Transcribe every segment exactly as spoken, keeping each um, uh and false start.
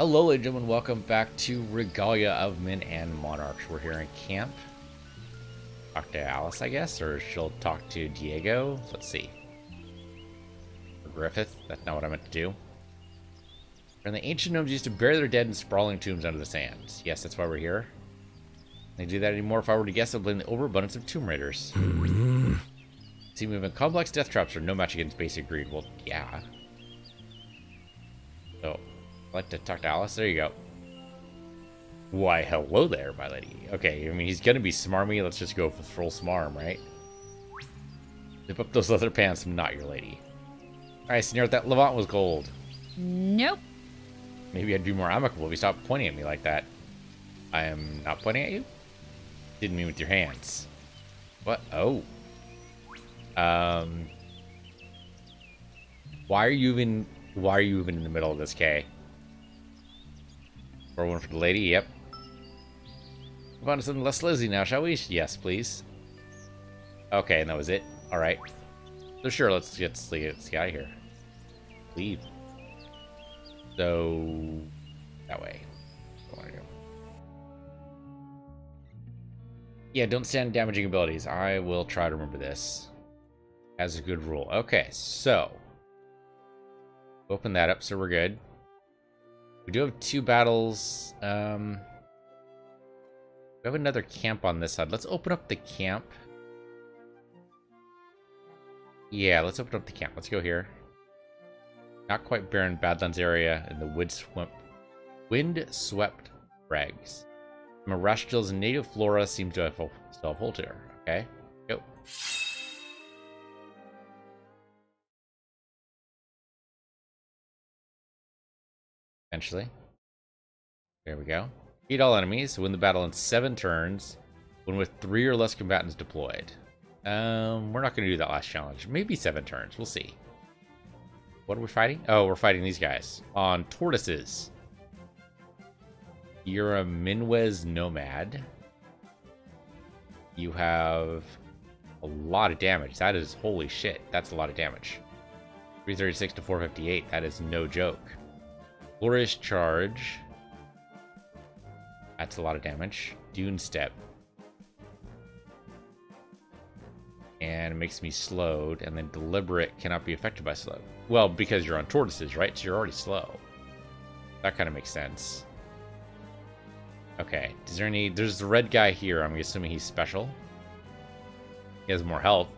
Hello, ladies and gentlemen, welcome back to Regalia of Men and Monarchs. We're here in camp. Talk to Alice, I guess, or she'll talk to Diego. Let's see. Or Griffith. That's not what I meant to do. And the ancient gnomes used to bury their dead in sprawling tombs under the sands. Yes, that's why we're here. They do that anymore. If I were to guess, I'd blame the overabundance of tomb raiders. See, moving complex death traps are no match against basic greed. Well, yeah. So, I'd like to talk to Alice. There you go. Why, hello there, my lady. Okay, I mean, he's gonna be smarmy. Let's just go for full smarm, right? Zip up those leather pants. I'm not your lady. Alright, Senor, that Levant was gold. Nope. Maybe I'd be more amicable if you stopped pointing at me like that. I am not pointing at you? Didn't mean with your hands. What? Oh. Um. Why are you even... Why are you even in the middle of this, Kay? Or one for the lady? Yep. Move on to something less lazy now, shall we? Yes, please. Okay, and that was it. Alright. So sure, let's get, let's get out of here. Leave. So... That way. Yeah, don't stand damaging abilities. I will try to remember this. As a good rule. Okay, so. Open that up, so we're good. We do have two battles. Um, we have another camp on this side. Let's open up the camp. Yeah, let's open up the camp. Let's go here. Not quite barren Badlands area in the windswept, windswept dregs. Marastil's native flora seems to have self-hold to her. Okay, go. Eventually. There we go. Defeat all enemies. Win the battle in seven turns. When with three or less combatants deployed. Um, we're not going to do that last challenge. Maybe seven turns. We'll see. What are we fighting? Oh, we're fighting these guys. On tortoises. You're a Minwes nomad. You have a lot of damage. That is, holy shit, that's a lot of damage. three thirty-six to four fifty-eight, that is no joke. Glorious Charge. That's a lot of damage. Dune Step. And it makes me slowed, and then deliberate cannot be affected by slow. Well, because you're on tortoises, right? So you're already slow. That kind of makes sense. Okay, is there any... There's the red guy here. I'm assuming he's special. He has more health.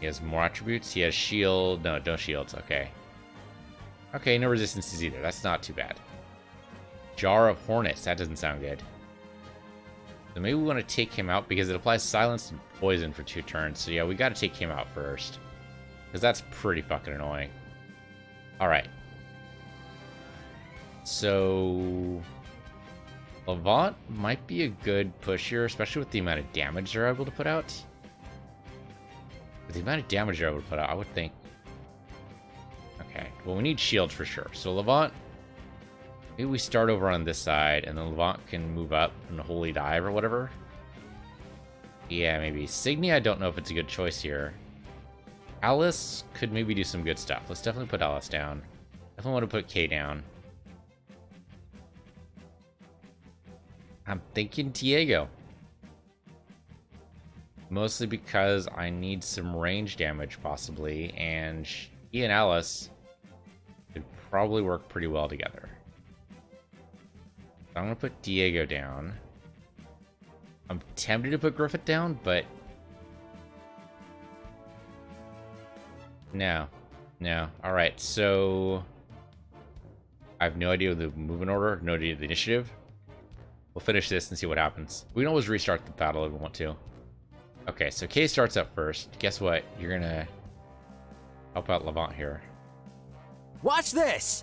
He has more attributes. He has shield. No, no shields. Okay. Okay, no resistances either. That's not too bad. Jar of Hornets. That doesn't sound good. So maybe we want to take him out because it applies silence and poison for two turns. So yeah, we got to take him out first. Because that's pretty fucking annoying. Alright. So, Levant might be a good push here, especially with the amount of damage they're able to put out. With the amount of damage they're able to put out, I would think... Okay, well, we need shields for sure. So, Levant, maybe we start over on this side, and then Levant can move up and Holy Dive or whatever. Yeah, maybe. Signy, I don't know if it's a good choice here. Alice could maybe do some good stuff. Let's definitely put Alice down. Definitely want to put Kay down. I'm thinking Diego. Mostly because I need some range damage, possibly, and he and Alice could probably work pretty well together. So I'm going to put Diego down. I'm tempted to put Griffith down, but... No. No. Alright, so... I have no idea of the movement order, no idea of the initiative. We'll finish this and see what happens. We can always restart the battle if we want to. Okay, so Kay starts up first. Guess what? You're gonna help out Levant here. Watch this!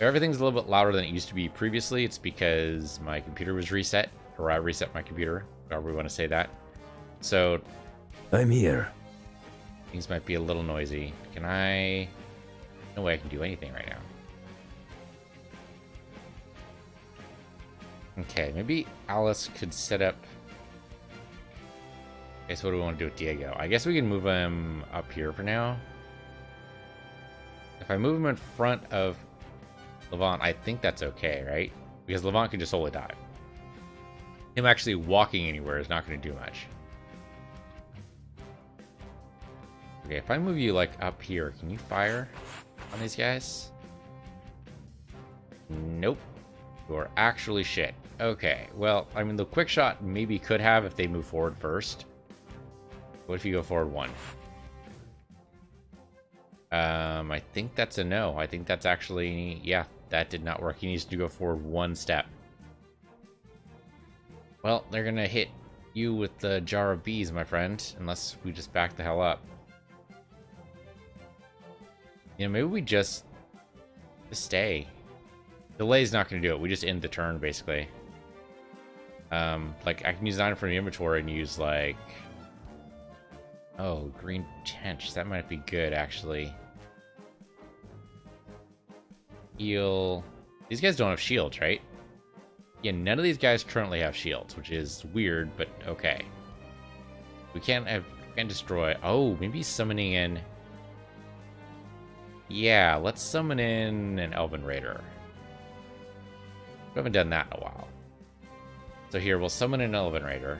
Everything's a little bit louder than it used to be previously. It's because my computer was reset. Or I reset my computer. However we want to say that. So... I'm here. Things might be a little noisy. Can I... No way I can do anything right now. Okay, maybe Alice could set up... Okay, so what do we want to do with Diego? I guess we can move him up here for now. If I move him in front of Levant, I think that's okay, right? Because Levant can just Holy Dive. Him actually walking anywhere is not going to do much. Okay, if I move you, like, up here, can you fire on these guys? Nope. You're actually shit. Okay, well, I mean, the quick shot maybe could have if they move forward first. What if you go forward one? Um, I think that's a no. I think that's actually... yeah, that did not work. He needs to go forward one step. Well, they're going to hit you with the jar of bees, my friend. Unless we just back the hell up. You know, maybe we just, just stay. Delay's not going to do it. We just end the turn, basically. Um, like, I can use nine from the inventory and use, like... oh, Green Tench. That might be good, actually. Eel. These guys don't have shields, right? Yeah, none of these guys currently have shields, which is weird, but okay. We can't have... we can't destroy... oh, maybe summoning in... yeah, let's summon in an Elven Raider. We haven't done that in a while. So here, we'll summon an Elven Raider.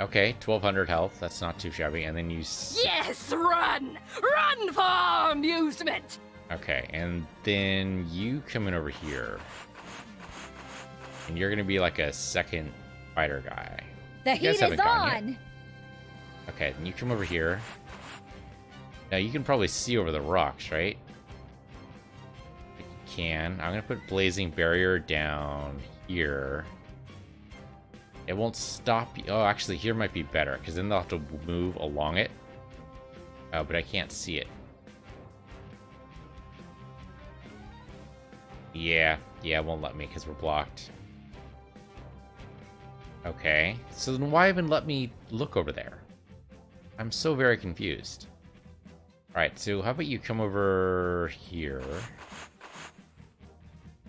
Okay, twelve hundred health. That's not too shabby. And then you... yes, run! Run for amusement! Okay, and then you come in over here. And you're going to be like a second fighter guy. The heat is on! Okay, then you come over here. Now, you can probably see over the rocks, right? If you can. I'm going to put Blazing Barrier down here. It won't stop you. Oh, actually, here might be better, because then they'll have to move along it. Oh, but I can't see it. Yeah. Yeah, it won't let me, because we're blocked. Okay. So then why even let me look over there? I'm so very confused. Alright, so how about you come over here,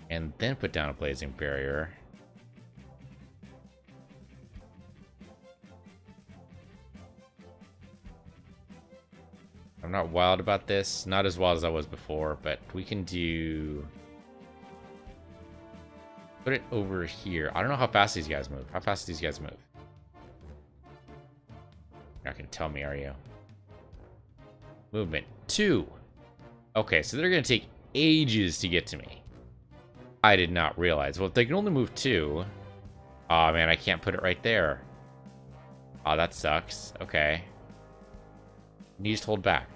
and then put down a Blazing Barrier. I'm not wild about this, not as wild as I was before, but we can do... put it over here. I don't know how fast these guys move. How fast do these guys move? You're not going to tell me, are you? Movement two. Okay, so they're going to take ages to get to me. I did not realize. Well, if they can only move two... aw, man, I can't put it right there. Aw, that sucks. Okay. And you just hold back.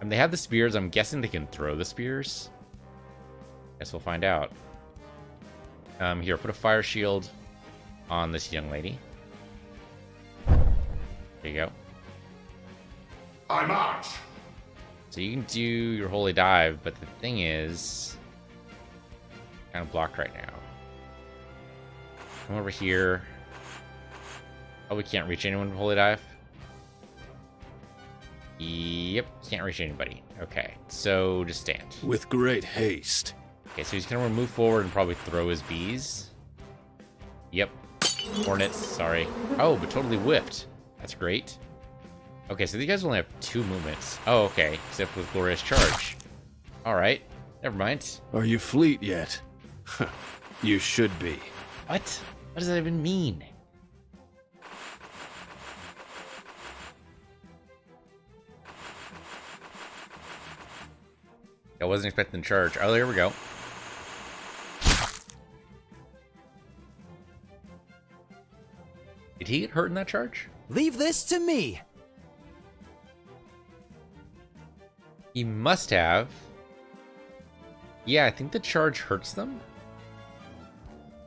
And they have the spears. I'm guessing they can throw the spears. Guess we'll find out. Um, here, put a fire shield on this young lady. There you go. I march. So you can do your Holy Dive, but the thing is, kind of blocked right now. Come over here. Oh, we can't reach anyone with Holy Dive. Yep, can't reach anybody. Okay, so just stand. With great haste. Okay, so he's gonna move forward and probably throw his bees. Yep, hornets. Sorry. Oh, but totally whiffed. That's great. Okay, so these guys only have two movements. Oh, okay. Except with Glorious Charge. Alright. Never mind. Are you fleet yet? You should be. What? What does that even mean? I wasn't expecting the charge. Oh, there we go. Did he get hurt in that charge? Leave this to me! He must have. Yeah, I think the charge hurts them.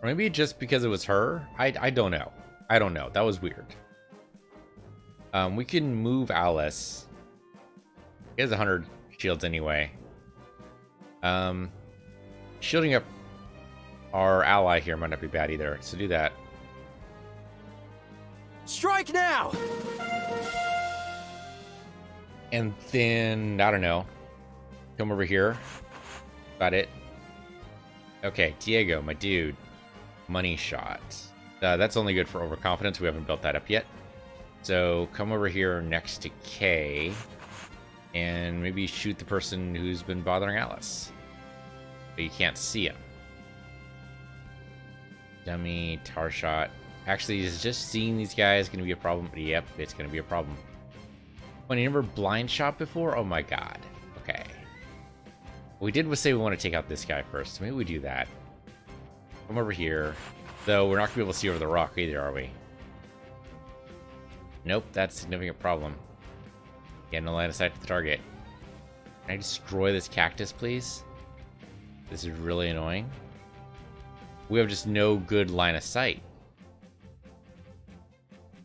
Or maybe just because it was her. I, I don't know. I don't know. That was weird. Um, we can move Alice. He has one hundred shields anyway. Um, shielding up our ally here might not be bad either. So do that. Strike now! And then, I don't know, come over here. Got it. Okay, Diego, my dude. Money shot. Uh, that's only good for overconfidence. We haven't built that up yet. So come over here next to Kay. and maybe shoot the person who's been bothering Alice. But you can't see him. Dummy, Tar Shot. Actually, is just seeing these guys going to be a problem? Yep, it's going to be a problem. When you never blind shot before? Oh my god. Okay. What we did was say we want to take out this guy first. So maybe we do that. Come over here. Though we're not going to be able to see over the rock either, are we? Nope, that's a significant problem. Get no line of sight to the target. Can I destroy this cactus, please? This is really annoying. We have just no good line of sight.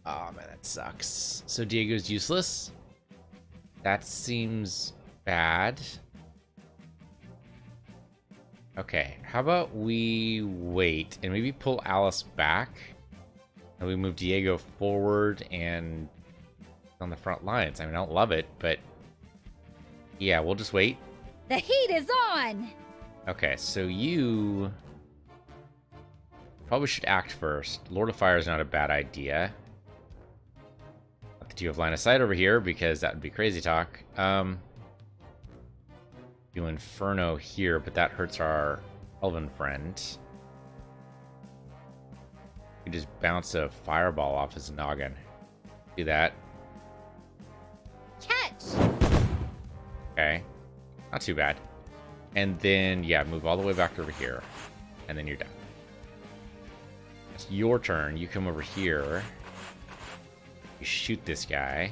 Oh man, that sucks. So Diego's useless. That seems bad. Okay, how about we wait and maybe pull Alice back? And we move Diego forward and on the front lines. I mean, I don't love it, but yeah, we'll just wait. The heat is on! Okay, so you probably should act first. Lord of Fire is not a bad idea. Not that you have line of sight over here, because that would be crazy talk. Um, do Inferno here, but that hurts our Elven friend. You just bounce a fireball off his noggin. Do that. Catch! Okay. Not too bad. And then, yeah, move all the way back over here. And then you're done. It's your turn. You come over here. You shoot this guy.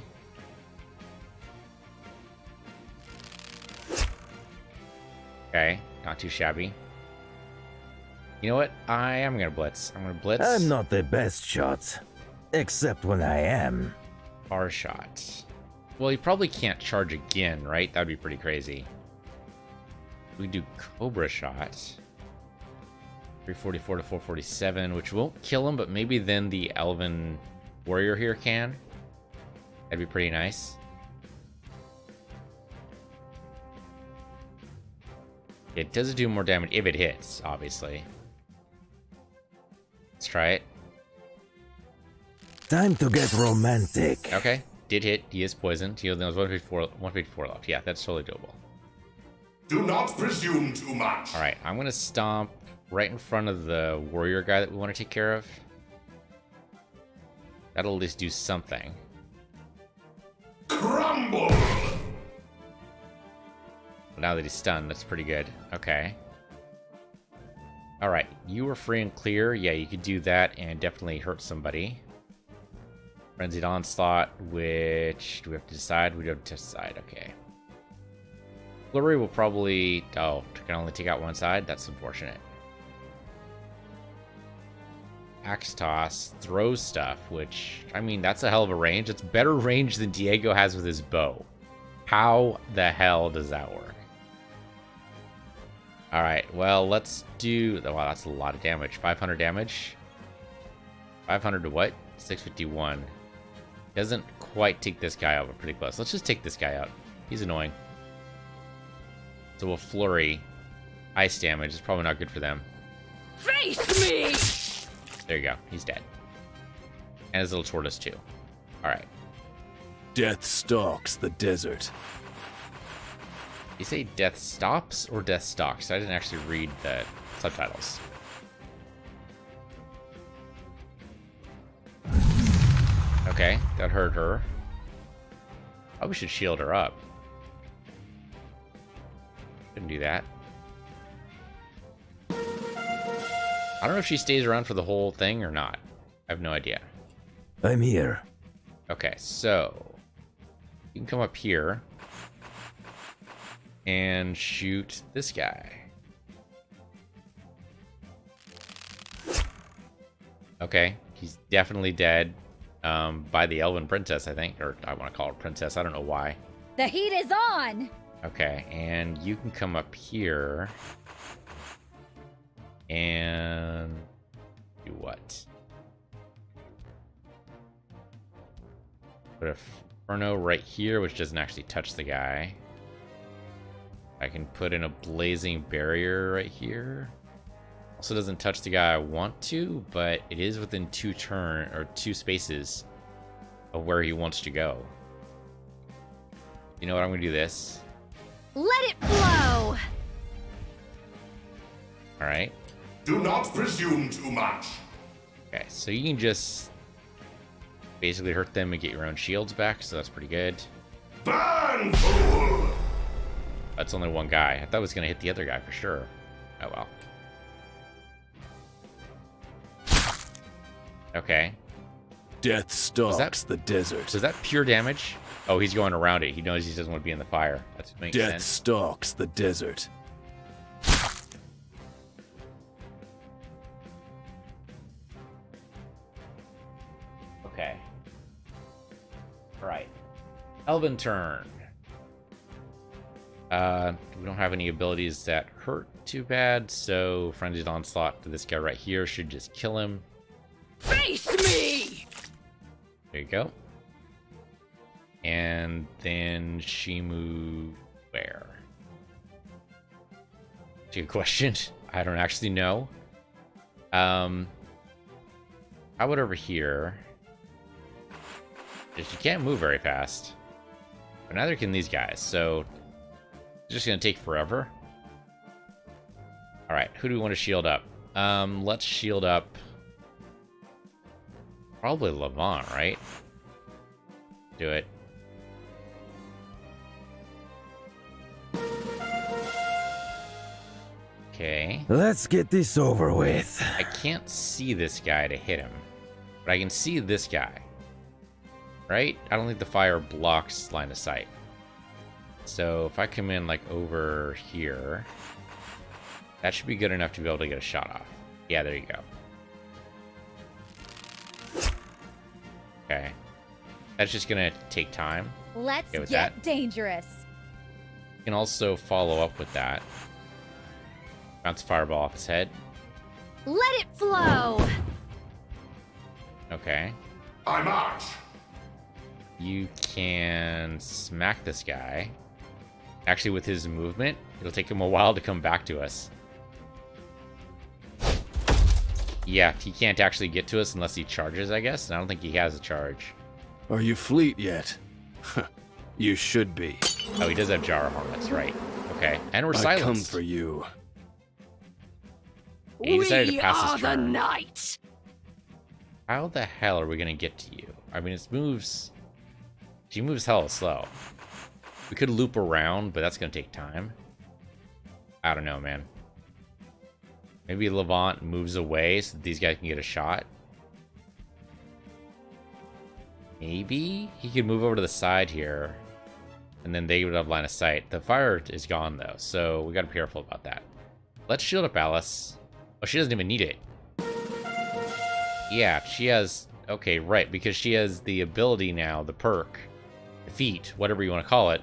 Okay. Not too shabby. You know what? I am gonna blitz. I'm gonna blitz. I'm not the best shot, except when I am. Tar Shot. Well, you probably can't charge again, right? That'd be pretty crazy. We do Cobra Shot. three forty-four to four forty-seven, which won't kill him, but maybe then the Elven Warrior here can. That'd be pretty nice. It does do more damage if it hits, obviously. Let's try it. Time to get romantic. Okay, did hit. He is poisoned. He only has one page four, one page four left. Yeah, that's totally doable. Do not presume too much. All right, I'm gonna stomp right in front of the warrior guy that we want to take care of. That'll at least do something. Crumble. Now that he's stunned, that's pretty good. Okay. All right, you were free and clear. Yeah, you could do that and definitely hurt somebody. Frenzied Onslaught, which do we have to decide? We don't decide. Okay. Flurry will probably. Oh, can only take out one side. That's unfortunate. Axe Toss, throw stuff, which I mean, that's a hell of a range. It's better range than Diego has with his bow. How the hell does that work? All right, well, let's do... Wow, that's a lot of damage. five hundred damage. five hundred to what? six fifty-one. Doesn't quite take this guy out, but pretty close. Let's just take this guy out. He's annoying. So we'll flurry. Ice damage is probably not good for them. Face me! There you go. He's dead. And his little tortoise, too. All right. Death stalks the desert. You say death stops or death stalks? I didn't actually read the subtitles. Okay, that hurt her. Probably should shield her up. Couldn't do that. I don't know if she stays around for the whole thing or not. I have no idea. I'm here. Okay, so you can come up here and shoot this guy. Okay, he's definitely dead um, by the Elven Princess, I think. Or I want to call her Princess. I don't know why. The heat is on! Okay, and you can come up here and do what? Put a Inferno right here, which doesn't actually touch the guy. I can put in a Blazing Barrier right here. Also doesn't touch the guy I want to, but it is within two turn or two spaces of where he wants to go. You know what? I'm gonna do this. Let it blow. All right. Do not presume too much. Okay, so you can just basically hurt them and get your own shields back, so that's pretty good. Burn, fool! That's only one guy. I thought it was gonna hit the other guy for sure. Oh well. Okay. Death stalks the desert. Is that pure damage? Oh, he's going around it. He knows he doesn't want to be in the fire. That's makes sense. Death stalks the desert. Okay. All right. Elven turn. Uh, we don't have any abilities that hurt too bad, so Frenzied Onslaught to this guy right here should just kill him. Face me! There you go. And then she moved where? That's a good question. I don't actually know. Um, how about over here? Because she can't move very fast. But neither can these guys, so it's just going to take forever. Alright, who do we want to shield up? Um, let's shield up... Probably Levant, right? Do it. Okay. Let's get this over with. I can't see this guy to hit him, but I can see this guy. Right? I don't think the fire blocks line of sight. So if I come in like over here, that should be good enough to be able to get a shot off. Yeah, there you go. Okay. That's just gonna take time. Let's okay with get that. dangerous. You can also follow up with that. Bounce fireball off his head. Let it flow. Okay. I march. You can smack this guy. Actually, with his movement, it'll take him a while to come back to us. Yeah, he can't actually get to us unless he charges, I guess. And I don't think he has a charge. Are you fleet yet? You should be. Oh, he does have Jar of Hornets, right? Okay, and we're silenced. I come for you. Yeah, he decided to pass his turn. We are the knights. How the hell are we gonna get to you? I mean, it moves. She moves hella slow. We could loop around, but that's gonna take time. I don't know, man. Maybe Levant moves away so that these guys can get a shot. Maybe he could move over to the side here, and then they would have line of sight. The fire is gone though, so we gotta be careful about that. Let's shield up Alice. Oh, she doesn't even need it. Yeah, she has. Okay, right, because she has the ability now, the perk, the feat, whatever you want to call it.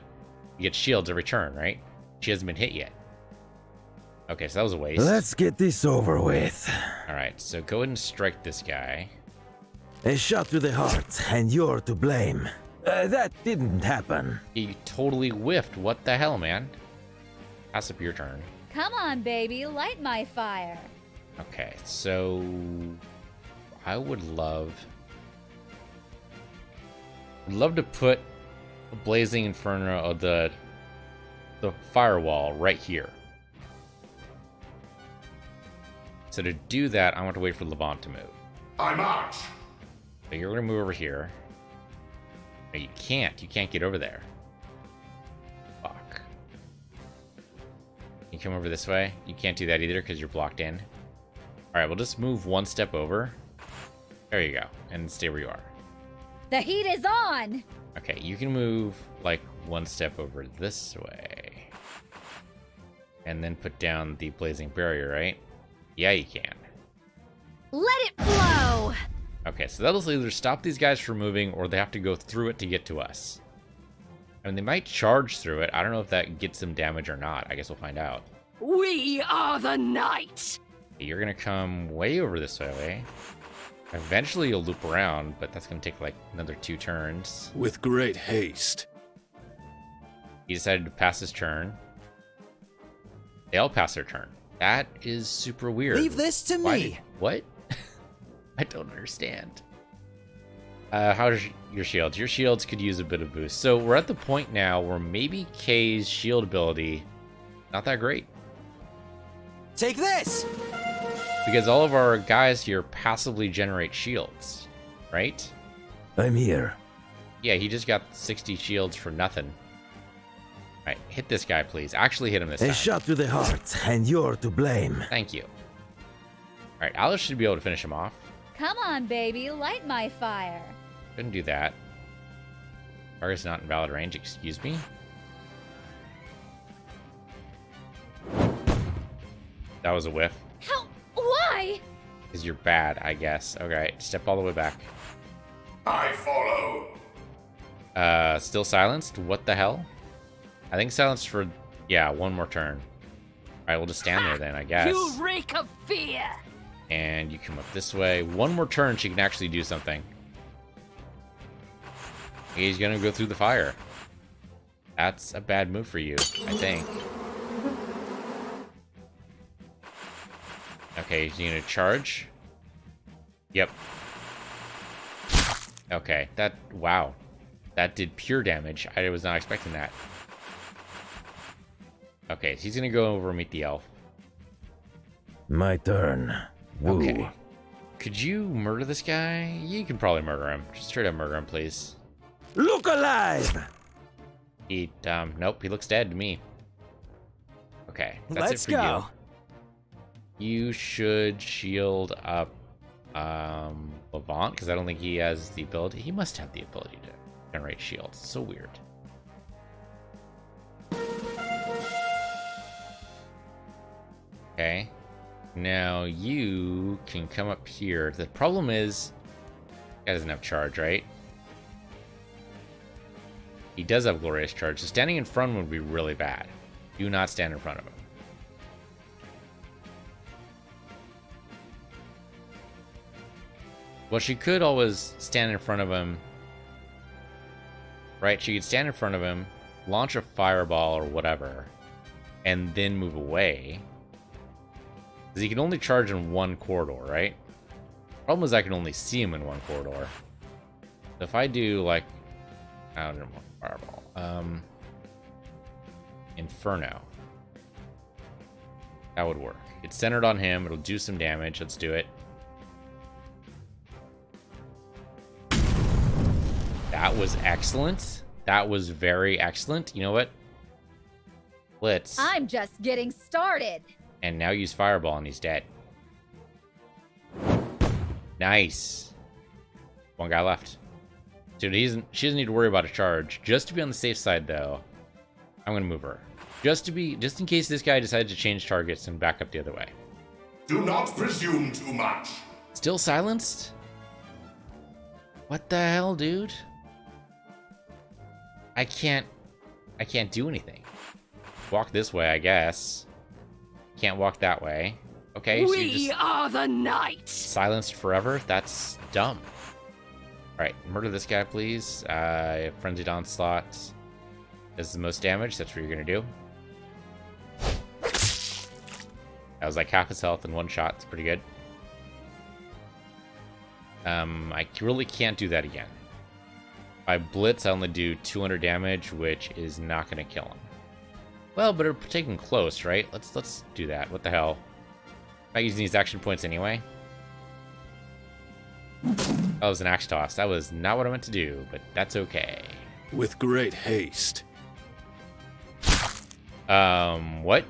You get shields every turn, right? She hasn't been hit yet. Okay, so that was a waste. Let's get this over with. All right, so go ahead and strike this guy. A shot through the heart, and you're to blame. Uh, that didn't happen. He totally whiffed. What the hell, man? Pass up your turn. Come on, baby, light my fire. Okay, so I would love, I'd love to put a Blazing Inferno of the the firewall right here. So to do that, I want to wait for Levant to move. I march. So you're gonna move over here. No, you can't. You can't get over there. Fuck. You come over this way. You can't do that either because you're blocked in. All right, we'll just move one step over. There you go, and stay where you are. The heat is on. Okay, you can move like one step over this way, and then put down the Blazing Barrier, right? Yeah, you can. Let it flow! Okay, so that'll either stop these guys from moving, or they have to go through it to get to us. I mean, they might charge through it. I don't know if that gets them damage or not. I guess we'll find out. We are the knights! You're gonna come way over this way. Eventually you'll loop around, but that's gonna take like another two turns. With great haste. He decided to pass his turn. They all pass their turn. That is super weird. Leave this to Why me. Did, what? I don't understand. Uh, how's your shields? Your shields could use a bit of boost. So we're at the point now where maybe Kay's shield ability, not that great. Take this! Because all of our guys here passively generate shields, right? I'm here. Yeah, he just got sixty shields for nothing. All right, hit this guy, please. Actually hit him this time. A shot to the heart, and you're to blame. Thank you. All right, Alice should be able to finish him off. Come on, baby, light my fire. Couldn't do that. Target's not in valid range, excuse me. That was a whiff. How? Why? Because you're bad, I guess. Okay, step all the way back. I follow. Uh, still silenced? What the hell? I think silenced for, yeah, one more turn. All right, we'll just stand there then, I guess. You reek of fear. And you come up this way. One more turn, she can actually do something. He's gonna go through the fire. That's a bad move for you, I think. Okay, he's gonna charge. Yep. Okay, that, wow. That did pure damage. I was not expecting that. Okay, so he's gonna go over and meet the elf. My turn. Woo. Okay. Could you murder this guy? You can probably murder him. Just straight up murder him, please. Look alive! He, um, nope, he looks dead to me. Okay, that's Let's it for go. you. You should shield up um, Levant, because I don't think he has the ability. He must have the ability to generate shields. So weird. Okay. Now you can come up here. The problem is, that doesn't have charge, right? He does have Glorious Charge, so standing in front would be really bad. Do not stand in front of him. Well, she could always stand in front of him. Right, she could stand in front of him, launch a fireball or whatever, and then move away. Because he can only charge in one corridor, right? Problem is I can only see him in one corridor. So if I do, like, I don't want fireball. Um, Inferno. That would work. It's centered on him. It'll do some damage. Let's do it. That was excellent. That was very excellent. You know what? Blitz. I'm just getting started. And now use fireball and he's dead. Nice. One guy left. Dude, he doesn't, she doesn't need to worry about a charge. Just to be on the safe side, though, I'm gonna move her. Just to be, just in case this guy decides to change targets and back up the other way. Do not presume too much. Still silenced? What the hell, dude? I can't, I can't do anything. Walk this way, I guess. Can't walk that way. Okay. So we just are the knight. Silenced forever. That's dumb. All right, murder this guy, please. Uh, Frenzied Onslaught does the most damage. That's what you're gonna do. That was like half his health in one shot. It's pretty good. Um, I really can't do that again. By Blitz, I only do two hundred damage, which is not gonna kill him. Well, but it'll take him close, right? Let's let's do that. What the hell? I'm not using these action points anyway. That was an axe toss. That was not what I meant to do, but that's okay. With great haste. Um, what?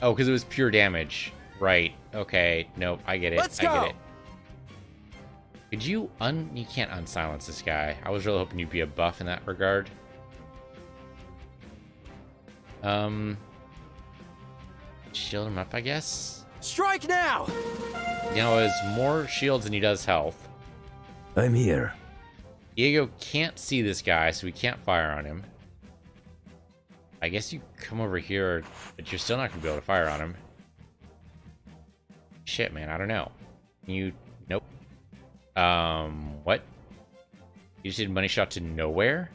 Oh, because it was pure damage. Right. Okay. Nope. I get it. Let's go. I get it. Could you un... You can't unsilence this guy. I was really hoping you'd be a buff in that regard. Um... Shield him up, I guess? Strike now! You know, he has more shields than he does health. I'm here. Diego can't see this guy, so we can't fire on him. I guess you come over here, but you're still not going to be able to fire on him. Shit, man, I don't know. You... Nope. Um, what? You just did money shot to nowhere?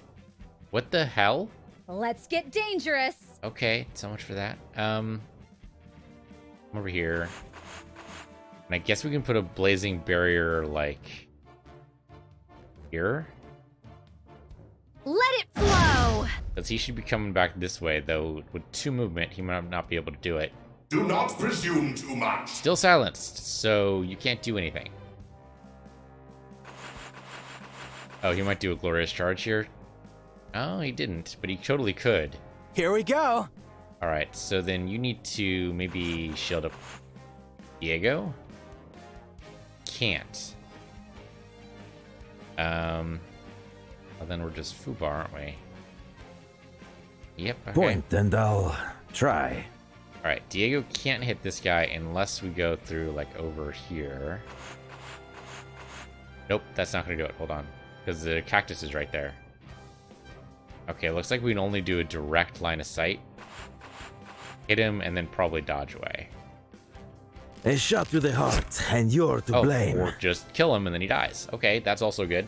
What the hell? Let's get dangerous. Okay, so much for that. Um, come over here. And I guess we can put a blazing barrier, like... here. Let it flow! Because he should be coming back this way, though with two movement, he might not be able to do it. Do not presume too much. Still silenced, so you can't do anything. Oh, he might do a Glorious Charge here. Oh, he didn't, but he totally could. Here we go. All right, so then you need to maybe shield up Diego. Can't. Um, well, then we're just foobar, aren't we? Yep. Okay. Point, and I'll try. All right, Diego can't hit this guy unless we go through like over here. Nope, that's not gonna do it. Hold on, because the cactus is right there. Okay, looks like we can only do a direct line of sight. Hit him and then probably dodge away. A shot to the heart and you're to oh, blame. Or just kill him and then he dies. Okay, that's also good.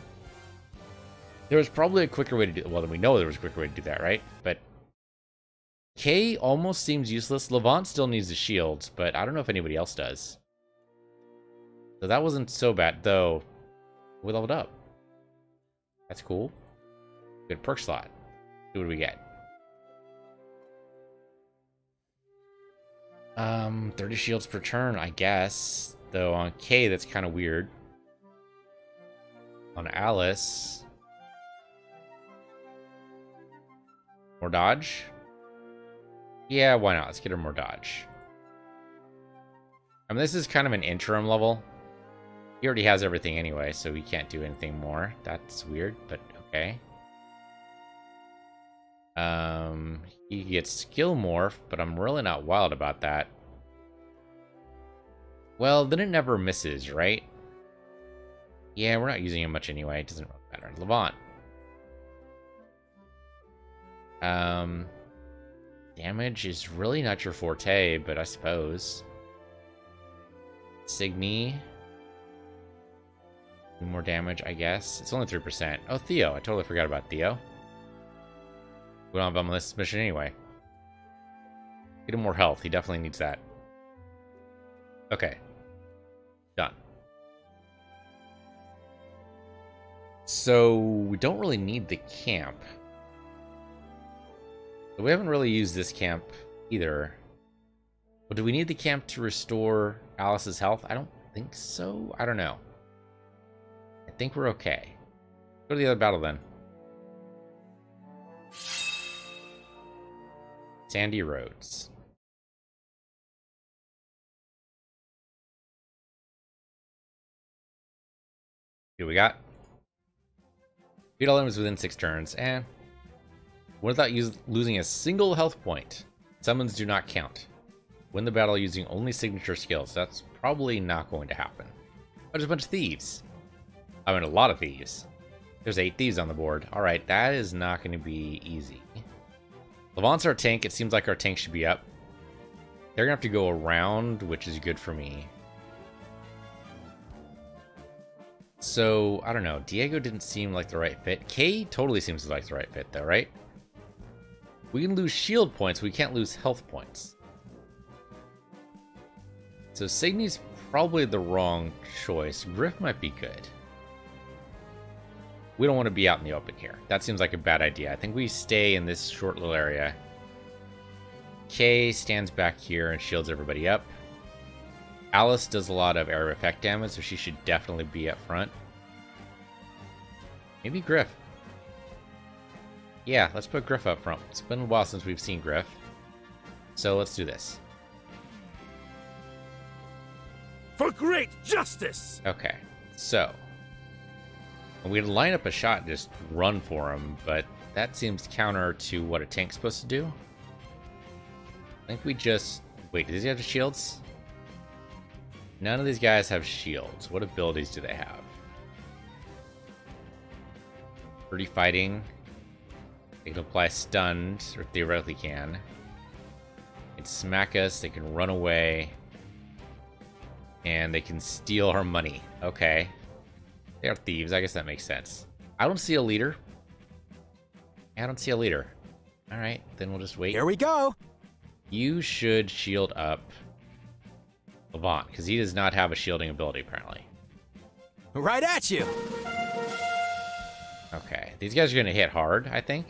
There was probably a quicker way to do that. Well, then we know there was a quicker way to do that, right? But Kay almost seems useless. Levant still needs the shields, but I don't know if anybody else does. So that wasn't so bad, though. We leveled up. That's cool. Good perk slot. See what do we get? Um, thirty shields per turn, I guess. Though on Kay, that's kind of weird. On Alice, more dodge. Yeah, why not? Let's get her more dodge. I mean, this is kind of an interim level. He already has everything anyway, so we can't do anything more. That's weird, but okay. Um, he gets skill morph, but I'm really not wild about that. Well, then it never misses, right? Yeah, we're not using him much anyway. It doesn't really matter. Levant. Um, damage is really not your forte, but I suppose. Signy. Do more damage, I guess. It's only three percent. Oh, Theo. I totally forgot about Theo. We don't have him on this mission anyway. Get him more health. He definitely needs that. Okay. Done. So, we don't really need the camp. We haven't really used this camp either. But do we need the camp to restore Alice's health? I don't think so. I don't know. I think we're okay. Go to the other battle then. Sandy roads. What do we got? Beat all enemies within six turns, and without use, losing a single health point. Summons do not count. Win the battle using only signature skills. That's probably not going to happen. Oh, there's a bunch of thieves. I mean, a lot of thieves. There's eight thieves on the board. All right, that is not going to be easy. Levant's our tank. It seems like our tank should be up. They're going to have to go around, which is good for me. So, I don't know. Diego didn't seem like the right fit. Kay totally seems like the right fit, though, right? We can lose shield points. We can't lose health points. So, Signy's probably the wrong choice. Griff might be good. We don't want to be out in the open here. That seems like a bad idea. I think we stay in this short little area. Kay stands back here and shields everybody up. Alice does a lot of area effect damage, so she should definitely be up front. Maybe Griff. Yeah, let's put Griff up front. It's been a while since we've seen Griff. So let's do this. For great justice! Okay, so... we'd line up a shot and just run for him, but that seems counter to what a tank's supposed to do. I think we just... wait, does he have the shields? None of these guys have shields. What abilities do they have? Pretty fighting. They can apply stunned, or theoretically can. They can smack us, they can run away. And they can steal our money. Okay. They are thieves. I guess that makes sense. I don't see a leader. I don't see a leader. All right, then we'll just wait. Here we go. You should shield up Levant, because he does not have a shielding ability, apparently. Right at you. Okay, these guys are gonna hit hard, I think.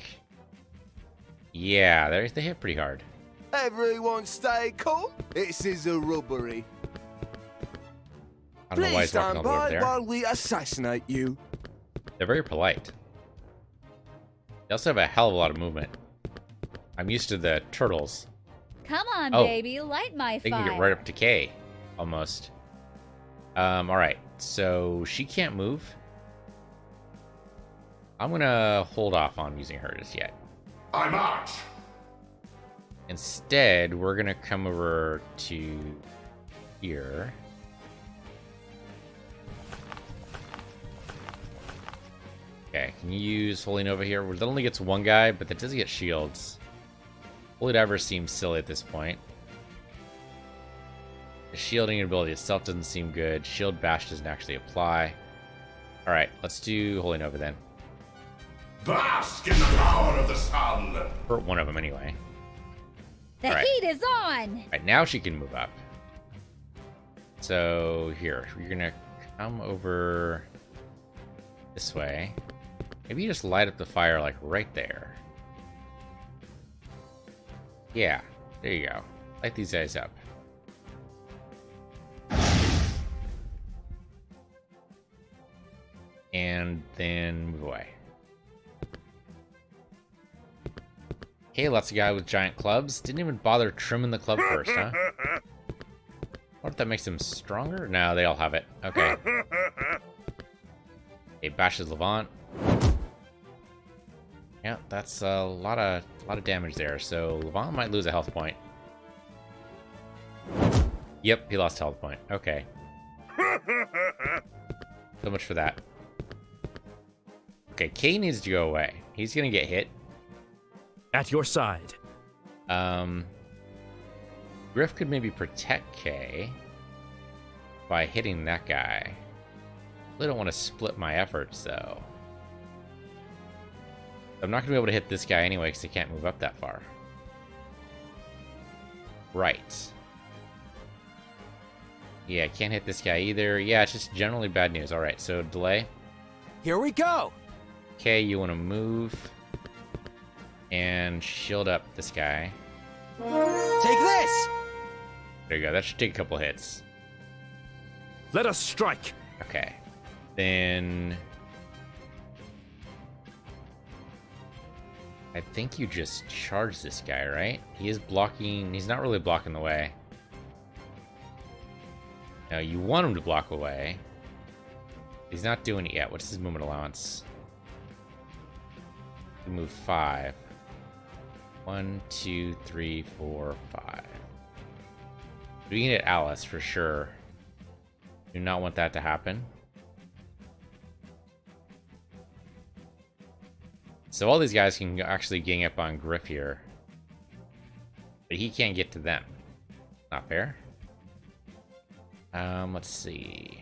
Yeah, they hit pretty hard. Everyone stay cool. This is a robbery. I don't know why he's walking all the way over there. Please stand by while we assassinate you. They're very polite. They also have a hell of a lot of movement. I'm used to the turtles. Come on, oh, baby, light my fire. They can get right up to Kay, almost. Um, all right, so she can't move. I'm gonna hold off on using her just yet. I march. Instead, we're gonna come over to here. Okay, can you use Holy Nova here? That only gets one guy, but that doesn't get shields. Holy Diver seems silly at this point. The shielding ability itself doesn't seem good. Shield Bash doesn't actually apply. Alright, let's do Holy Nova then. Bask in the power of the sun! Or one of them anyway. The right. heat is on! All right, now she can move up. So here, you're gonna come over this way. Maybe you just light up the fire like right there. Yeah, there you go. Light these guys up. And then move away. Hey, lots of guy with giant clubs. Didn't even bother trimming the club first, huh? I wonder if that makes them stronger? No, they all have it. Okay. Hey, bashes Levant. Yeah, that's a lot of a lot of damage there. So Levant might lose a health point. Yep, he lost a health point. Okay. So much for that. Okay, Kay needs to go away. He's gonna get hit. At your side. Um, Griff could maybe protect Kay by hitting that guy. Really don't want to split my efforts though. I'm not gonna be able to hit this guy anyway because I can't move up that far. Right. Yeah, I can't hit this guy either. Yeah, it's just generally bad news. All right, so delay. Here we go. Kay, you want to move? And shield up this guy. Take this! There you go. That should take a couple hits. Let us strike! Okay. Then... I think you just charge this guy, right? He is blocking... He's not really blocking the way. Now, you want him to block away. He's not doing it yet. What's his movement allowance? We move five. One, two, three, four, five. We can hit Alice for sure. Do not want that to happen. So all these guys can actually gang up on Griff here. But he can't get to them. Not fair. Um, let's see.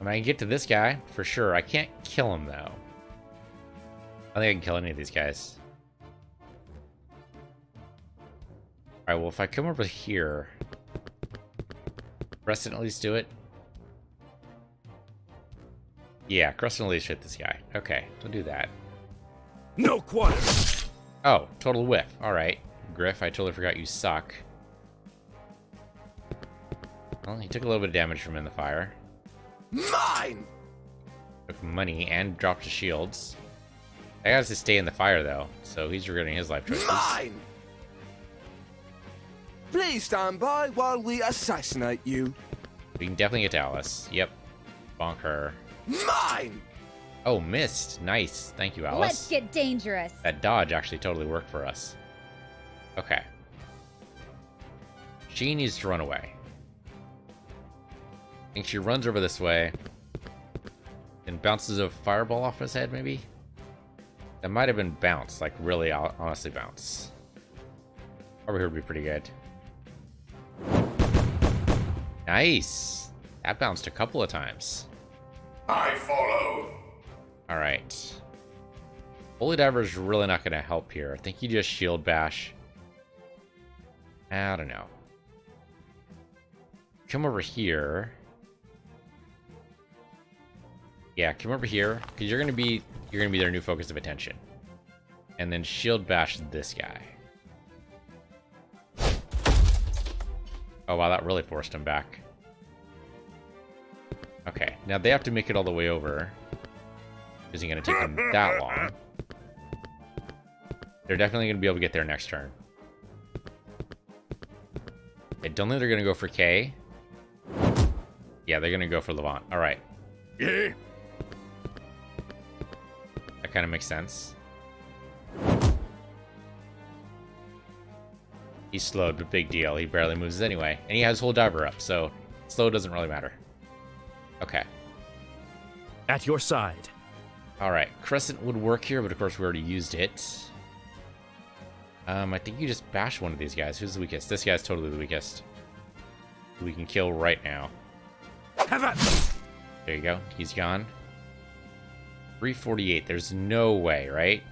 I mean, I can get to this guy, for sure. I can't kill him, though. I don't think I can kill any of these guys. Alright, well, if I come over here... Crescent at least do it. Yeah, Crescent at least hit this guy. Okay, don't do that. No quarter! Oh, total whiff. Alright. Griff, I totally forgot you suck. Well, he took a little bit of damage from in the fire. Mine! Took money and dropped the shields. That guy has to stay in the fire though, so he's regretting his life choices. Mine! Please stand by while we assassinate you. We can definitely get to Alice. Yep. Bonk her. Mine! Oh, missed. Nice. Thank you, Alice. Let's get dangerous. That dodge actually totally worked for us. Okay. She needs to run away. I think she runs over this way and bounces a fireball off his head, maybe? That might have been bounce, like really, honestly, bounce. Over here would be pretty good. Nice! That bounced a couple of times. I follow! Alright. Holy Diver's really not going to help here. I think you just shield bash. I don't know. come over here. Yeah, come over here, because you're gonna be you're gonna be their new focus of attention. And then shield bash this guy. Oh wow, that really forced him back. Okay, now they have to make it all the way over. Isn't gonna take them that long. They're definitely gonna be able to get there next turn. I don't think they're gonna go for Kay. Yeah, they're gonna go for Levant. Alright. Yeah. That kind of makes sense. He's slowed, but big deal. He barely moves anyway. And he has Holy Diver up, so slow doesn't really matter. Okay. At your side. Alright, Crescent would work here, but of course we already used it. Um, I think you just bash one of these guys. Who's the weakest? This guy's totally the weakest. We can kill right now. Have a there you go. He's gone. three forty-eight. There's no way, right?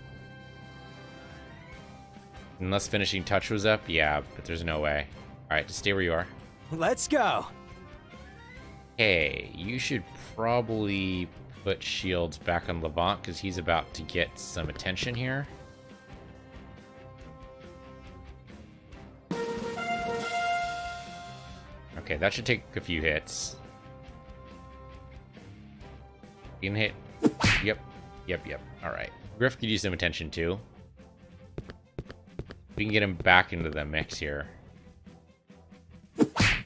Unless finishing touch was up. Yeah, but there's no way. All right, just stay where you are. Let's go. Hey, you should probably put shields back on Levant because he's about to get some attention here. Okay, that should take a few hits. You can hit. Yep. Yep, yep. Alright. Griff could use some attention too. We can get him back into the mix here. Yeah,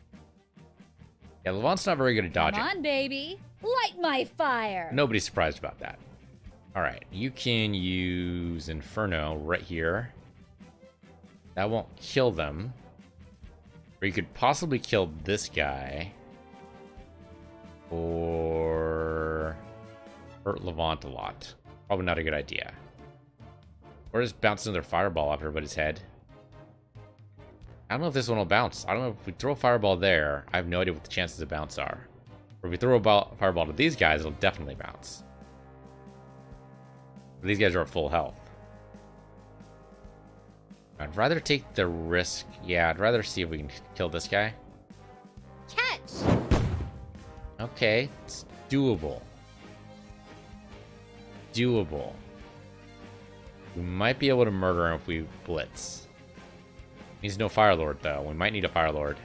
Levant's not very good at dodging. Come on, baby. Light my fire. Nobody's surprised about that. Alright. You can use Inferno right here. That won't kill them. Or you could possibly kill this guy, or hurt Levant a lot. Probably not a good idea. Or just bounce another fireball off everybody's head. I don't know if this one will bounce. I don't know if we throw a fireball there. I have no idea what the chances of bounce are. Or if we throw a fireball to these guys, it'll definitely bounce. But these guys are at full health. I'd rather take the risk. Yeah, I'd rather see if we can kill this guy. Catch! Okay, it's doable. Doable. We might be able to murder him if we blitz. Needs no Fire Lord, though. We might need a Fire Lord.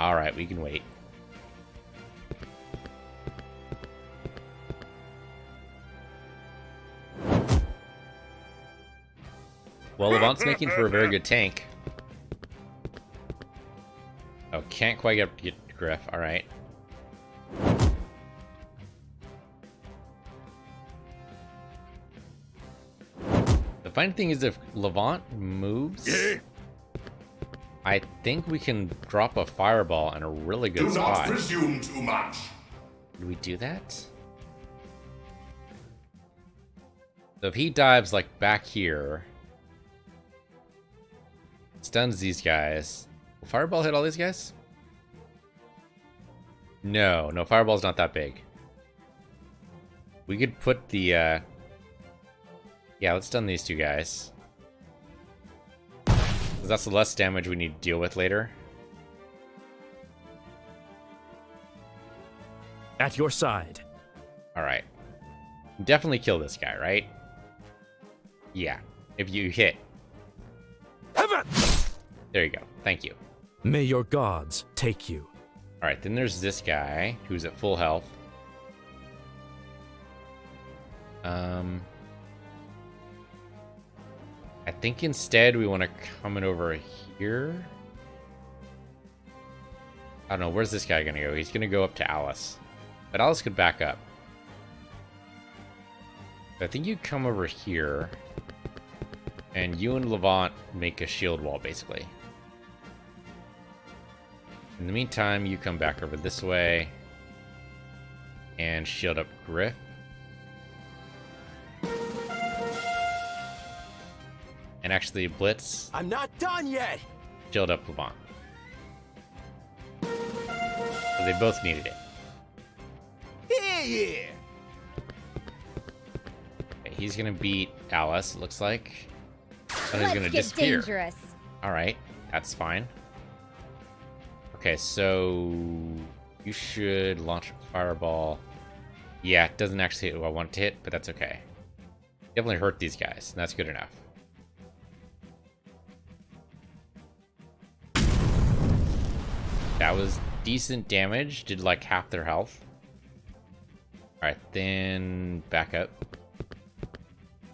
Alright, we can wait. Well, Levant's making for a very good tank. Oh, can't quite get up to get Griff. All right. The funny thing is, if Levant moves, I think we can drop a fireball in a really good spot. Do not presume too much. Did we do that? So if he dives like back here. Stuns these guys. Will fireball hit all these guys? No, no, fireball's not that big. We could put the uh yeah, let's stun these two guys. Because that's the less damage we need to deal with later. At your side. Alright. Definitely kill this guy, right? Yeah. If you hit. There you go. Thank you. May your gods take you. All right, then there's this guy who's at full health. Um, I think instead we want to come in over here. I don't know. Where's this guy going to go? He's going to go up to Alice. But Alice could back up. I think you come over here. And you and Levant make a shield wall, basically. In the meantime, you come back over this way. And shield up Griff. And actually, Blitz. I'm not done yet! Shield up Levant. So they both needed it. Yeah, yeah! Okay, he's gonna beat Alice, it looks like. He's gonna disappear. Dangerous. All right, that's fine. Okay, so you should launch a fireball. Yeah, it doesn't actually hit who I want it to hit, but that's okay. Definitely hurt these guys, and that's good enough. That was decent damage, did like half their health. Alright, then back up.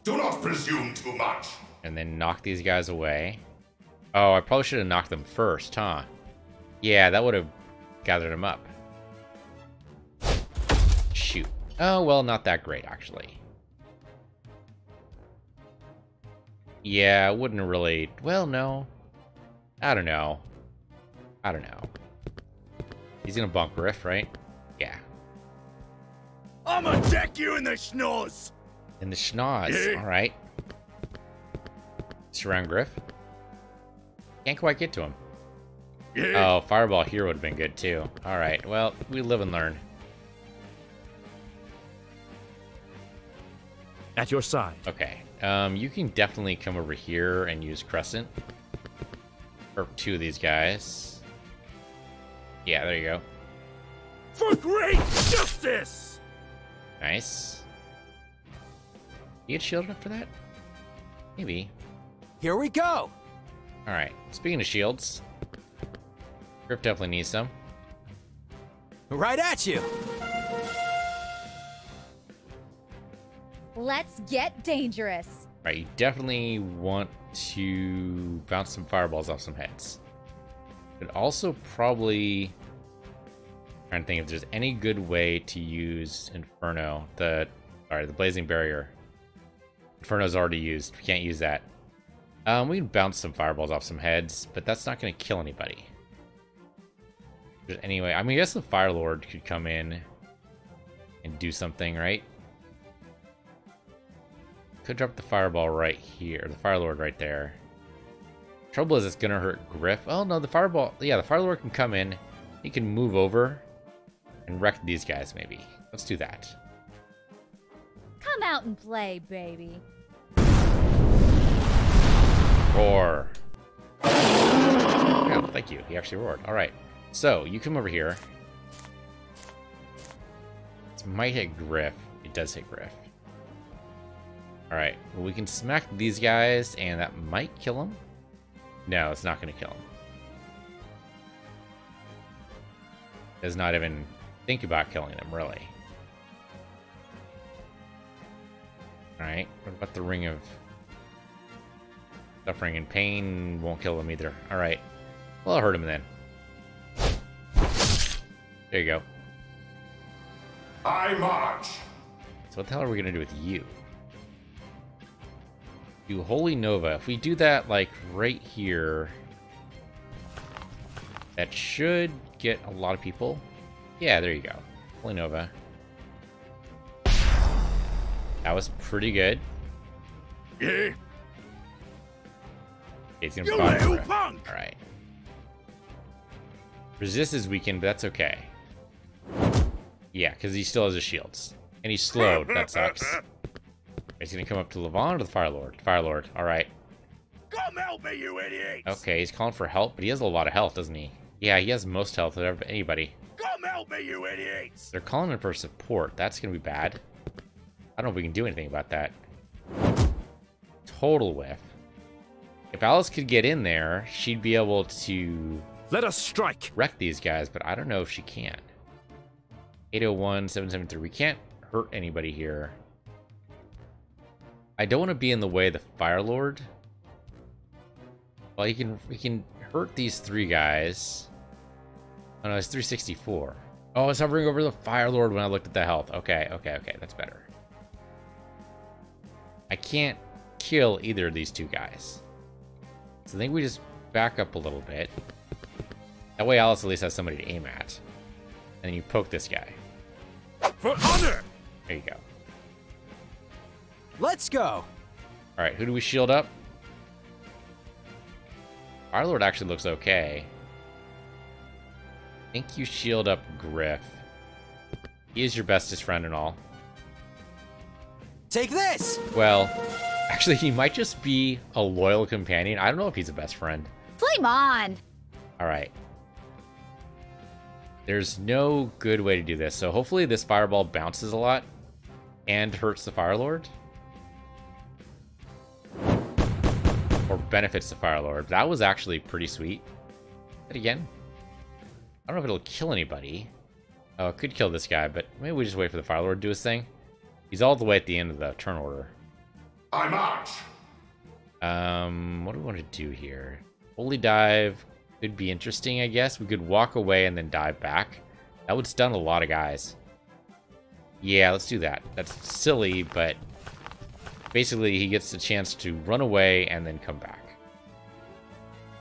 Do not presume too much. And then knock these guys away. Oh, I probably should have knocked them first, huh? Yeah, that would have gathered them up. Shoot. Oh, well, not that great, actually. Yeah, wouldn't really... Well, no. I don't know. I don't know. He's gonna bump Griff, right? Yeah. I'ma check you in the schnoz! In the schnoz, alright. Surround Griff. Can't quite get to him. Oh, fireball here would have been good too. Alright, well, we live and learn. At your side. Okay. Um, you can definitely come over here and use Crescent. Or two of these guys. Yeah, there you go. For great justice! Nice. You get shielded up for that? Maybe. Here we go! Alright, speaking of shields, Griff definitely needs some. Right at you! Let's get dangerous. Right, you definitely want to bounce some fireballs off some heads. But also probably... I'm trying to think if there's any good way to use Inferno. The, sorry, the Blazing Barrier. Inferno's already used. We can't use that. Um, we can bounce some fireballs off some heads, but that's not going to kill anybody. But anyway, I mean, I guess the Fire Lord could come in and do something, right? Could drop the fireball right here, the Fire Lord right there. Trouble is, it's gonna hurt Griff. Oh no, the fireball. Yeah, the Fire Lord can come in. He can move over and wreck these guys. Maybe let's do that. Come out and play, baby. Roar! Oh, thank you. He actually roared. All right. So you come over here. This might hit Griff. It does hit Griff. Alright, well, we can smack these guys, and that might kill them. No, it's not going to kill them. Does not even think about killing them, really. Alright, what about the Ring of Suffering and Pain? Won't kill them either. Alright, well, I'll hurt them then. There you go. I march! So what the hell are we going to do with you? Do Holy Nova. If we do that, like, right here, that should get a lot of people. Yeah, there you go. Holy Nova. That was pretty good. Yeah. It's gonna pop punk. All right. Resist is weakened, but that's okay. Yeah, because he still has his shields, and he's slowed. That sucks. He's gonna come up to Levant or the Fire Lord? Fire Lord, alright. Come help me, you idiots! Okay, he's calling for help, but he has a lot of health, doesn't he? Yeah, he has most health out of anybody. Come help me, you idiots! They're calling him for support. That's gonna be bad. I don't know if we can do anything about that. Total whiff. If Alice could get in there, she'd be able to... Let us strike! Wreck these guys, but I don't know if she can. eight oh one, seven seven three. We can't hurt anybody here. I don't want to be in the way of the Fire Lord. Well, he can he can hurt these three guys. Oh no, it's three sixty-four. Oh, it's hovering over the Fire Lord when I looked at the health. Okay, okay, okay, that's better. I can't kill either of these two guys. So I think we just back up a little bit. That way Alice at least has somebody to aim at. And then you poke this guy. For honor! There you go. Let's go! Alright, who do we shield up? Our Lord actually looks okay. I think you shield up Griff. He is your bestest friend and all. Take this! Well, actually, he might just be a loyal companion. I don't know if he's a best friend. Flame on! Alright. There's no good way to do this. So hopefully this fireball bounces a lot and hurts the Fire Lord. Or benefits the Fire Lord. That was actually pretty sweet. But again, I don't know if it'll kill anybody. Oh, it could kill this guy, but maybe we just wait for the Fire Lord to do his thing. He's all the way at the end of the turn order. I march. Um, what do we want to do here? Holy Dive could be interesting, I guess. We could walk away and then dive back. That would stun a lot of guys. Yeah, let's do that. That's silly, but basically he gets the chance to run away and then come back.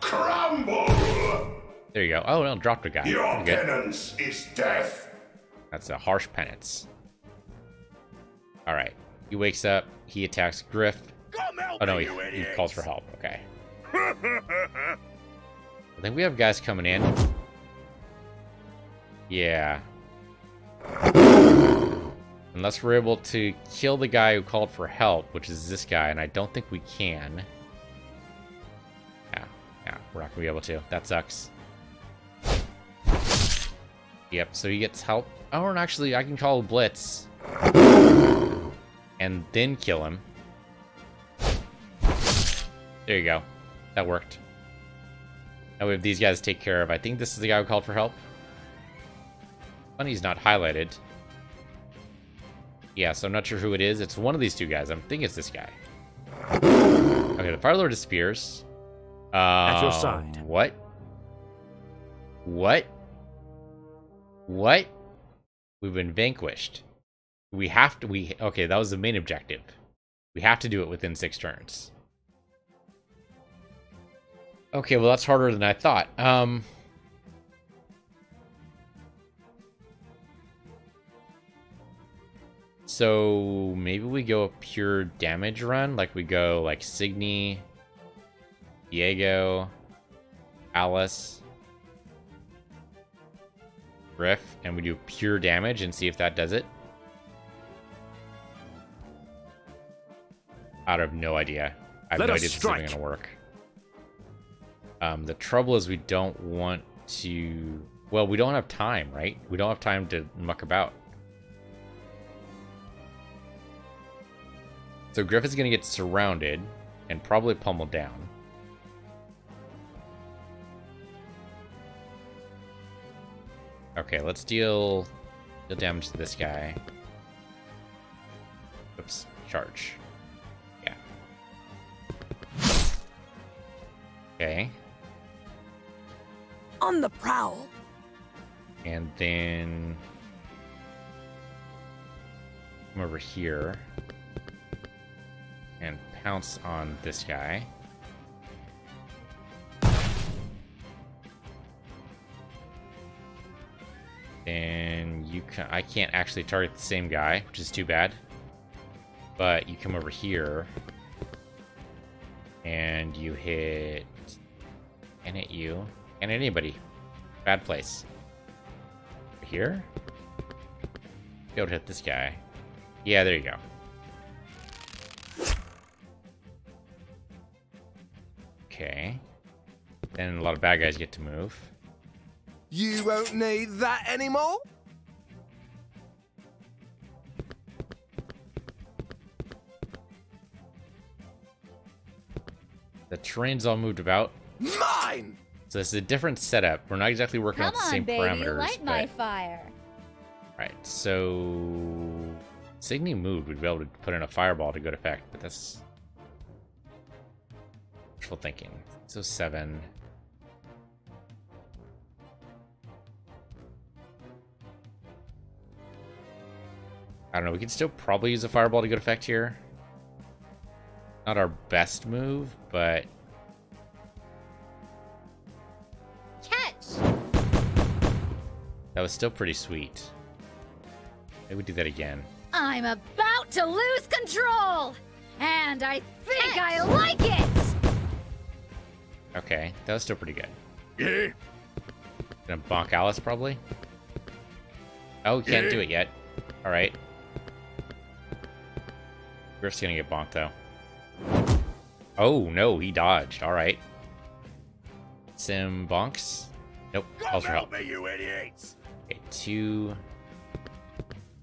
Crumble! There you go. Oh, no, dropped a guy. Your penance is death. That's a harsh penance. All right. He wakes up. He attacks Griff. Oh, no, he, he calls for help. Okay. I think we have guys coming in. Yeah. Unless we're able to kill the guy who called for help, which is this guy, and I don't think we can. Yeah, yeah, we're not going to be able to. That sucks. Yep, so he gets help. Oh, and actually, I can call Blitz. And then kill him. There you go. That worked. Now we have these guys to take care of. I think this is the guy who called for help. Funny he's not highlighted. Yeah, so I'm not sure who it is. It's one of these two guys. I think it's this guy. Okay, the Fire Lord disappears. Uh, At your side. What? What? What? We've been vanquished. We have to... We Okay, that was the main objective. We have to do it within six turns. Okay, well, that's harder than I thought. Um... So maybe we go a pure damage run, like we go like Signy, Diego, Alice, Griff, and we do pure damage and see if that does it. I have no idea. I have Let no idea if this is even gonna work. Um, the trouble is we don't want to. Well, we don't have time, right? We don't have time to muck about. So Griffith's going to get surrounded and probably pummeled down. Okay, let's deal, deal damage to this guy. Oops, charge. Yeah. Okay. On the prowl. And then come over here. And pounce on this guy. And you can I can't actually target the same guy, which is too bad. But you come over here and you hit and hit you and hit anybody. Bad place. Over here? Go to hit this guy. Yeah, there you go. Okay. Then a lot of bad guys get to move. You won't need that anymore. The terrain's all moved about. Mine. So this is a different setup. We're not exactly working on the same baby, parameters. Light but... my fire. Right. So Signy moved. We'd be able to put in a fireball to good effect, but that's. Thinking. So seven. I don't know. We could still probably use a fireball to good effect here. Not our best move, but catch. That was still pretty sweet. Maybe we do that again. I'm about to lose control, and I think catch. I like it. Okay, that was still pretty good. Yeah. Gonna bonk Alice, probably? Oh, we can't yeah. do it yet. Alright. Griff's gonna get bonked, though. Oh, no, he dodged. Alright. Sim bonks. Nope, calls for help. Me, you idiots. Okay, two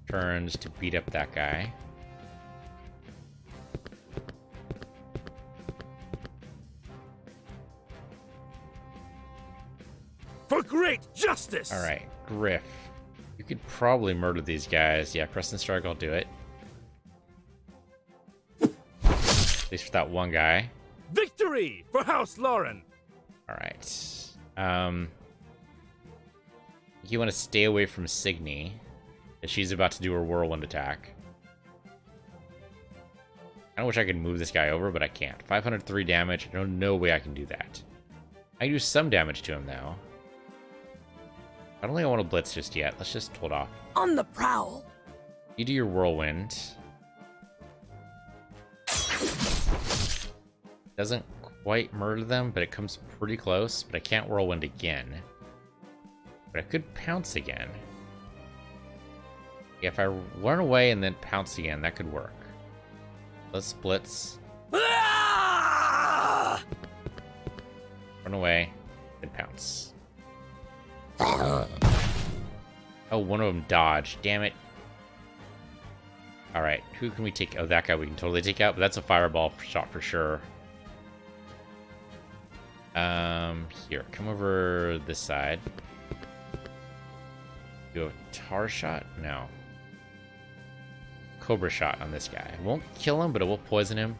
turns to beat up that guy. For great justice! Alright, Griff. You could probably murder these guys. Yeah, Crescent Strike will do it. At least for that one guy. Victory for House Lauren! Alright. Um, you want to stay away from Signy. She's about to do her whirlwind attack. I wish I could move this guy over, but I can't. five hundred three damage. There's no way I can do that. I can do some damage to him, though. I don't think I want to blitz just yet. Let's just hold off. On the prowl. You do your whirlwind. Doesn't quite murder them, but it comes pretty close. But I can't whirlwind again. But I could pounce again. If I run away and then pounce again, that could work. Let's blitz. Ah! Run away, then pounce. Ah. Oh, one of them dodged. Damn it. Alright, who can we take? Oh, that guy we can totally take out, but that's a fireball shot for sure. Um, here, come over this side. Do a tar shot? No. Cobra shot on this guy. It won't kill him, but it will poison him.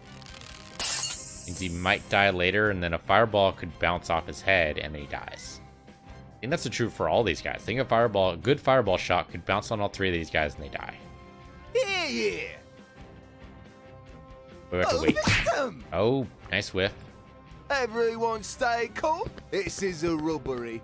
Means he might die later, and then a fireball could bounce off his head, and then he dies. I think that's the truth for all these guys. I think a fireball, a good fireball shot could bounce on all three of these guys, and they die. Yeah, yeah. We have to wait. Oh, nice whiff. Everyone stay cool. This is a robbery.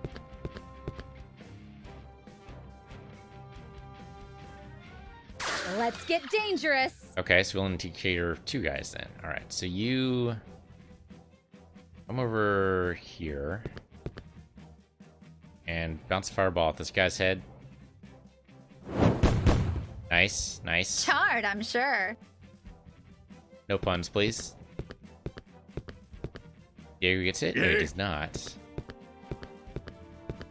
Let's get dangerous. Okay, so we'll need to cater two guys then. All right, so you come over here and bounce a fireball at this guy's head. Nice, nice. Charred, I'm sure. No puns, please. Diego gets it. Yeah. No, he does not.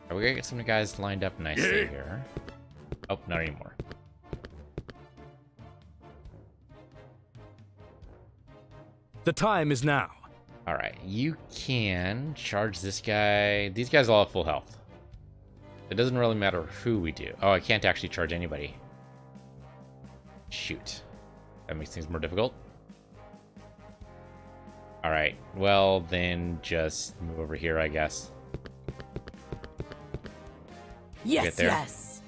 Are we gonna get some guys lined up nicely yeah. here? Oh, not anymore. The time is now. All right, you can charge this guy. These guys all have full health. It doesn't really matter who we do. Oh, I can't actually charge anybody. Shoot. That makes things more difficult. All right, well, then just move over here, I guess. Yes, Get there. yes.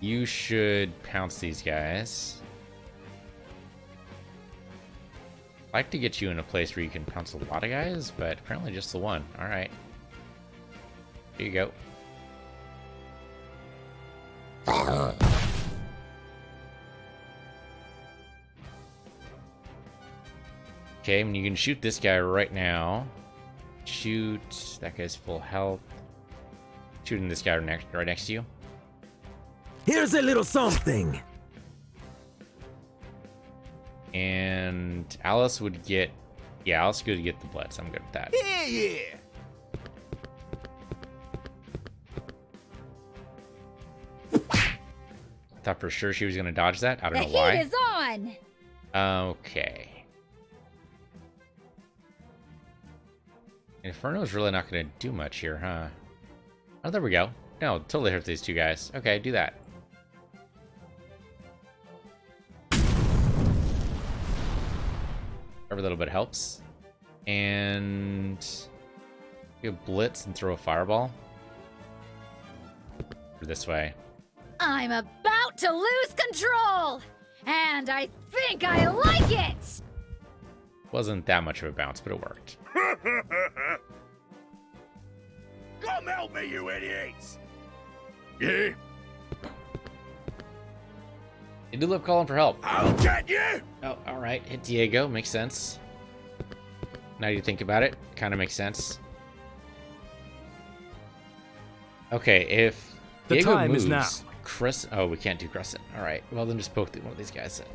You should pounce these guys. I'd like to get you in a place where you can pounce a lot of guys, but apparently just the one. All right. Here you go. Uh. Okay, and you can shoot this guy right now. Shoot. That guy's full health. Shooting this guy next, right next to you. Here's a little something. And Alice would get, yeah, Alice would get the blitz. I'm good with that. Yeah, yeah. I thought for sure she was gonna dodge that. I don't the know why. The heat is on. Okay. Inferno's really not gonna do much here, huh? Oh, there we go. No, totally hurt these two guys. Okay, do that. Every little bit helps. And you blitz and throw a fireball. This way. I'm about to lose control! And I think I like it! Wasn't that much of a bounce, but it worked. Come help me, you idiots! Yeah. You do love calling for help. I'll get you! Oh, alright. Hit Diego. Makes sense. Now you think about it. Kind of makes sense. Okay, if the Diego time moves, is now. Chris, oh, we can't do Crescent. Alright, well then just poke one of these guys in.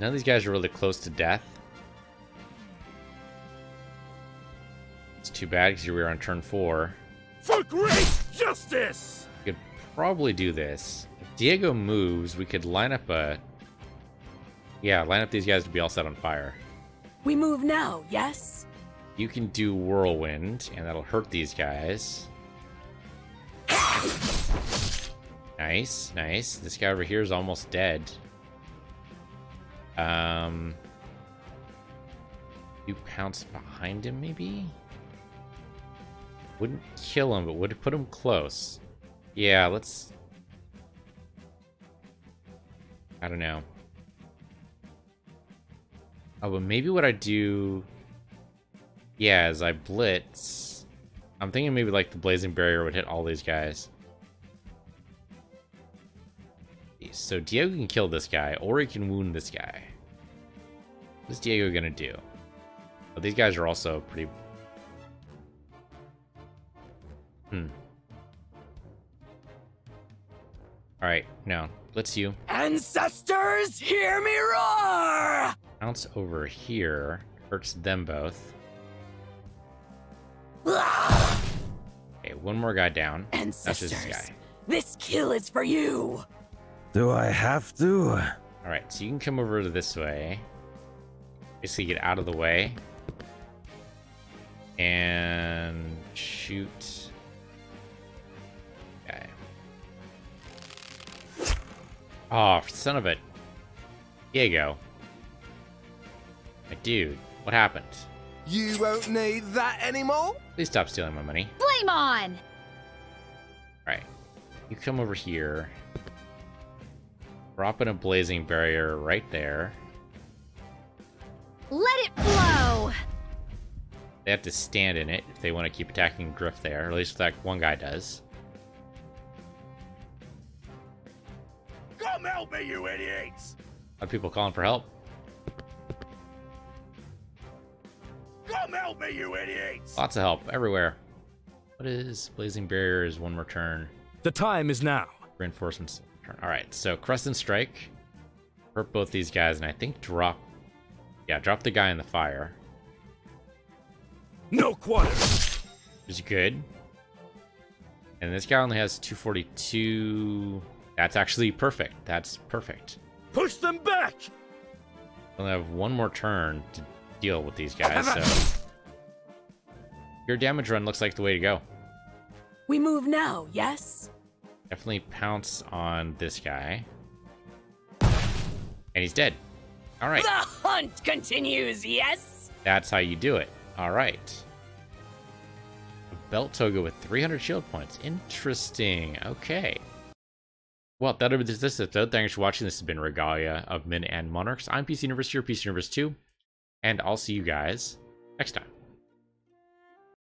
None of these guys are really close to death. It's too bad because we were on turn four. for great justice. We could probably do this. If Diego moves, we could line up a... Yeah, line up these guys to be all set on fire. We move now, yes? You can do Whirlwind, and that'll hurt these guys. Nice, nice. This guy over here is almost dead. Um... You pounce behind him, maybe? Wouldn't kill him, but would put him close. Yeah, let's... I don't know. Oh, but maybe what I do... Yeah, as I blitz... I'm thinking maybe like the Blazing Barrier would hit all these guys. So Diego can kill this guy, or he can wound this guy. What is Diego gonna do? But these guys are also pretty... Hmm. Alright, no. Blitz you. Ancestors, hear me roar! Bounce over here. Hurts them both. Okay, one more guy down. Ancestors, that's this guy. This kill is for you! Do I have to? Alright, so you can come over to this way. Basically get out of the way. And shoot. Okay. Oh, son of a... Diego. My dude, what happened? You won't need that anymore? Please stop stealing my money. Blame on! Alright. You come over here. Drop in a Blazing Barrier right there. Let it flow! They have to stand in it if they want to keep attacking Griff there. Or at least that one guy does. Come help me, you idiots! A lot of people calling for help. Come help me, you idiots! Lots of help everywhere. What is Blazing Barrier is one more turn. The time is now. Reinforcements turn. Alright, so Crescent Strike. Hurt both these guys, and I think drop... Yeah, drop the guy in the fire. No quarter! Is good. And this guy only has two forty-two. That's actually perfect. That's perfect. Push them back! We'll have one more turn to deal with these guys, so... Your damage run looks like the way to go. We move now, yes? Definitely pounce on this guy. And he's dead. All right. The hunt continues, yes? That's how you do it. All right. A belt toga with three hundred shield points. Interesting. Okay. Well, that'll be this episode. Thanks for watching. This has been Regalia of Men and Monarchs. I'm P C Universe, you're P C Universe two, and I'll see you guys next time.